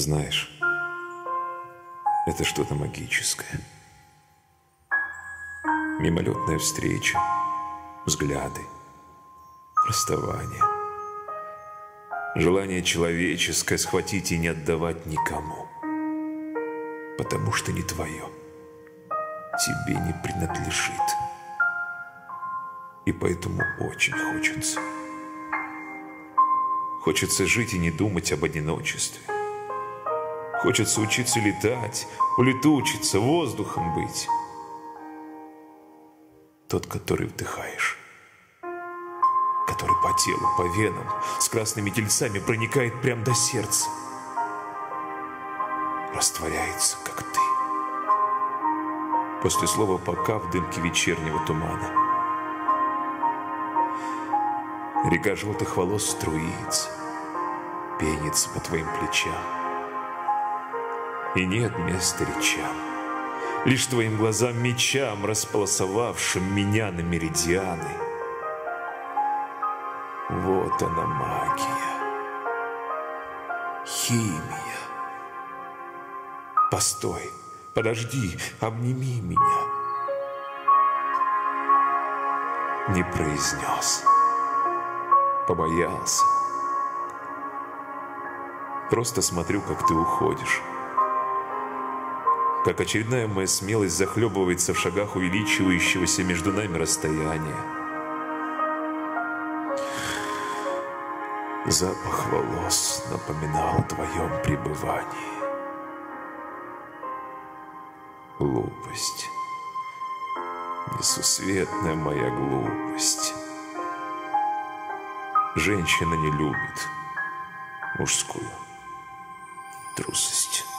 Знаешь, это что-то магическое. Мимолетная встреча, взгляды, расставание. Желание человеческое схватить и не отдавать никому. Потому что не твое, тебе не принадлежит. И поэтому очень хочется. Хочется жить и не думать об одиночестве. Хочется учиться летать, улетучиться, воздухом быть. Тот, который вдыхаешь, который по телу, по венам, с красными тельцами проникает прямо до сердца. Растворяется, как ты. После слова «пока» в дымке вечернего тумана. Река желтых волос струится, пенится по твоим плечам. И нет места речам, лишь твоим глазам мечам, располосовавшим меня на меридианы. Вот она магия, химия. Постой, подожди, обними меня. Не произнес. Побоялся. Просто смотрю, как ты уходишь. Как очередная моя смелость захлебывается в шагах увеличивающегося между нами расстояния. Запах волос напоминал о твоем пребывании. Глупость. Несусветная моя глупость. Женщина не любит мужскую трусость.